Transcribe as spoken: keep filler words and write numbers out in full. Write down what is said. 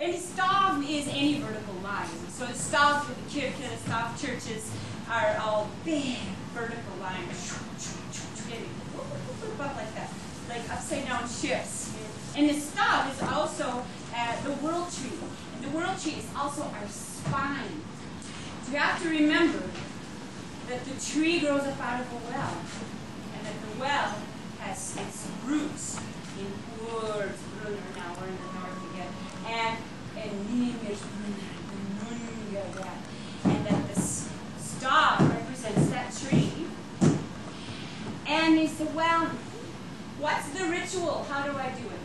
And stav is any vertical line. So the stav for the kirke, the stav churches are all big vertical lines. About like that, like upside down shifts. And the stav is also uh, the world tree. And the world tree is also our spine. So you have to remember that the tree grows up out of a well, and that the well has its roots in words. Now we're in the north again. And and and that the stav represents that tree. And it's the well. What's the ritual? How do I do it?